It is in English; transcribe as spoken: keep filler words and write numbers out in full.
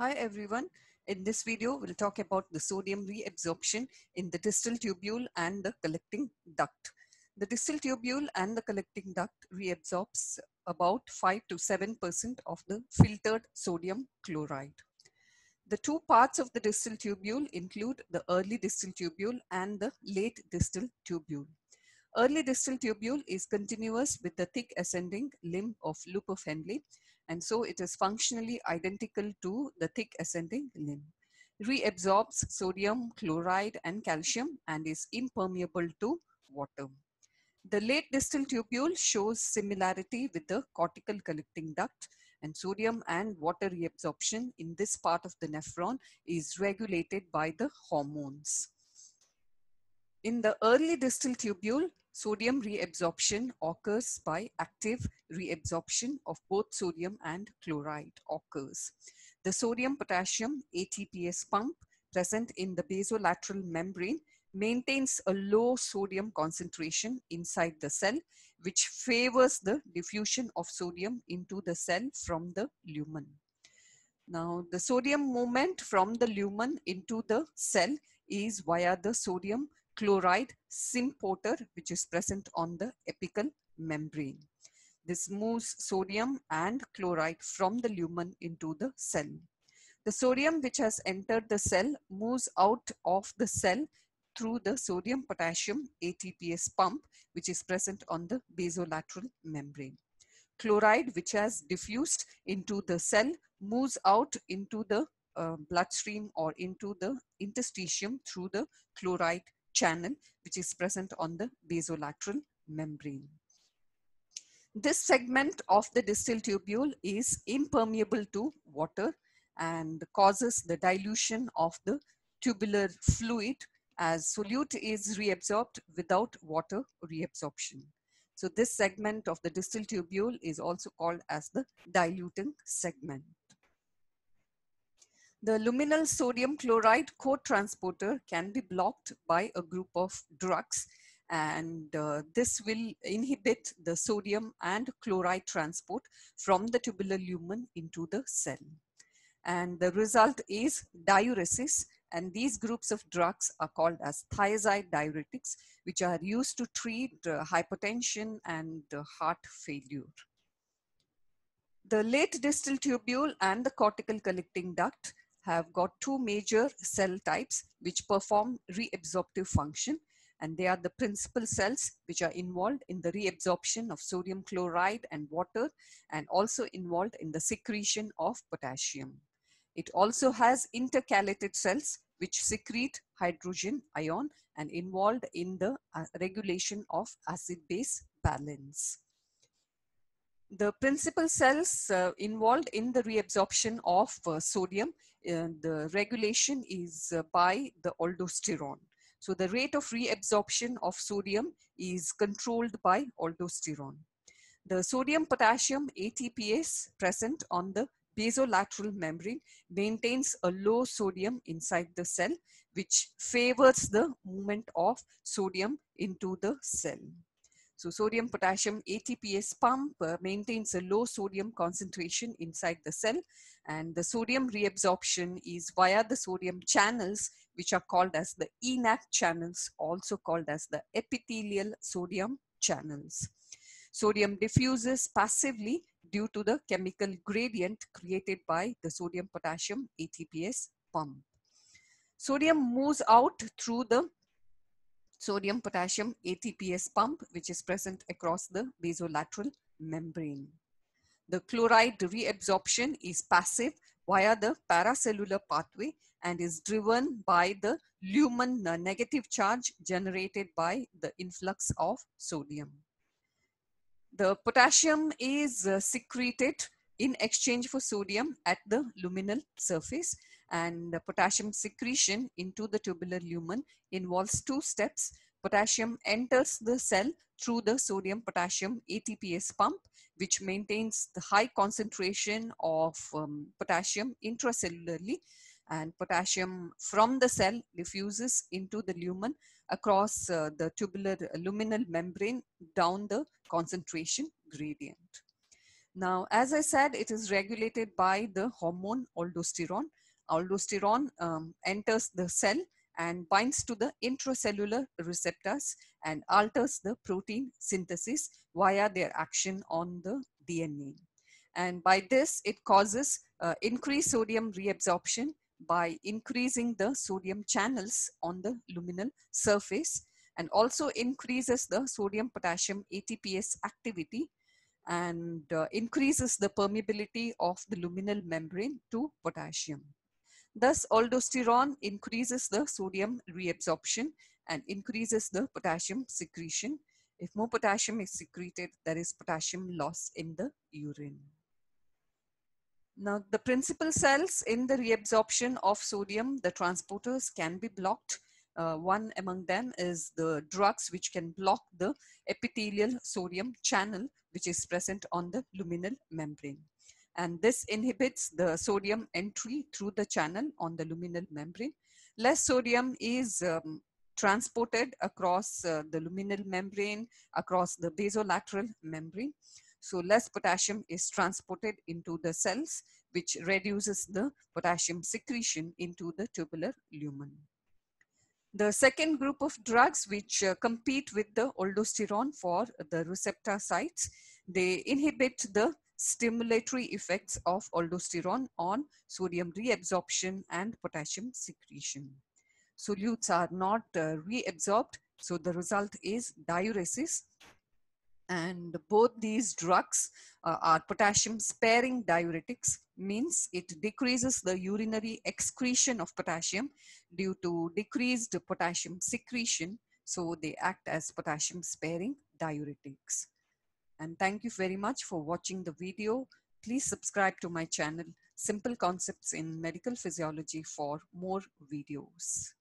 Hi everyone, in this video we'll talk about the sodium reabsorption in the distal tubule and the collecting duct. The distal tubule and the collecting duct reabsorbs about five to seven percent of the filtered sodium chloride. The two parts of the distal tubule include the early distal tubule and the late distal tubule. Early distal tubule is continuous with the thick ascending limb of loop of Henle, and so it is functionally identical to the thick ascending limb. Reabsorbs sodium, chloride and calcium and is impermeable to water. The late distal tubule shows similarity with the cortical collecting duct, and sodium and water reabsorption in this part of the nephron is regulated by the hormones. In the early distal tubule, sodium reabsorption occurs by active reabsorption of both sodium and chloride occurs. The sodium-potassium A T Pase pump present in the basolateral membrane maintains a low sodium concentration inside the cell, which favors the diffusion of sodium into the cell from the lumen. Now, the sodium movement from the lumen into the cell is via the sodium chloride symporter, which is present on the apical membrane. This moves sodium and chloride from the lumen into the cell. The sodium which has entered the cell moves out of the cell through the sodium potassium A T Pase pump, which is present on the basolateral membrane. Chloride which has diffused into the cell moves out into the uh, bloodstream or into the interstitium through the chloride channel, which is present on the basolateral membrane. This segment of the distal tubule is impermeable to water and causes the dilution of the tubular fluid, as solute is reabsorbed without water reabsorption. So this segment of the distal tubule is also called as the diluting segment. The luminal sodium chloride co-transporter can be blocked by a group of drugs, and uh, this will inhibit the sodium and chloride transport from the tubular lumen into the cell. And the result is diuresis, and these groups of drugs are called as thiazide diuretics, which are used to treat uh, hypertension and uh, heart failure. The late distal tubule and the cortical collecting duct have got two major cell types which perform reabsorptive function, and they are the principal cells which are involved in the reabsorption of sodium chloride and water, and also involved in the secretion of potassium. It also has intercalated cells which secrete hydrogen ion and involved in the regulation of acid-base balance. The principal cells uh, involved in the reabsorption of uh, sodium, uh, the regulation is uh, by the aldosterone. So the rate of reabsorption of sodium is controlled by aldosterone. The sodium potassium A T Pase present on the basolateral membrane maintains a low sodium inside the cell, which favors the movement of sodium into the cell. So sodium potassium A T Pase pump uh, maintains a low sodium concentration inside the cell, and the sodium reabsorption is via the sodium channels, which are called as the ENaC channels, also called as the epithelial sodium channels. Sodium diffuses passively due to the chemical gradient created by the sodium potassium A T Pase pump. Sodium moves out through the sodium potassium A T Pase pump, which is present across the basolateral membrane. The chloride reabsorption is passive via the paracellular pathway and is driven by the lumen negative charge generated by the influx of sodium. The potassium is secreted in exchange for sodium at the luminal surface, and the potassium secretion into the tubular lumen involves two steps. Potassium enters the cell through the sodium potassium A T Pase pump, which maintains the high concentration of um, potassium intracellularly, and potassium from the cell diffuses into the lumen across uh, the tubular luminal membrane down the concentration gradient. Now, as I said, it is regulated by the hormone aldosterone. Aldosterone um, enters the cell and binds to the intracellular receptors and alters the protein synthesis via their action on the D N A. And by this, it causes uh, increased sodium reabsorption by increasing the sodium channels on the luminal surface, and also increases the sodium potassium A T Pase activity and uh, increases the permeability of the luminal membrane to potassium. Thus, aldosterone increases the sodium reabsorption and increases the potassium secretion. If more potassium is secreted, there is potassium loss in the urine. Now, the principal cells in the reabsorption of sodium, the transporters, can be blocked. Uh, one among them is the drugs, which can block the epithelial sodium channel, which is present on the luminal membrane. And this inhibits the sodium entry through the channel on the luminal membrane. Less sodium is um, transported across uh, the luminal membrane, across the basolateral membrane. So less potassium is transported into the cells, which reduces the potassium secretion into the tubular lumen. The second group of drugs which uh, compete with the aldosterone for the receptor sites, they inhibit the stimulatory effects of aldosterone on sodium reabsorption and potassium secretion. Solutes are not uh, reabsorbed, so the result is diuresis. And both these drugs uh, are potassium sparing diuretics, means it decreases the urinary excretion of potassium due to decreased potassium secretion, so they act as potassium sparing diuretics. And thank you very much for watching the video. Please subscribe to my channel, Simple Concepts in Medical Physiology, for more videos.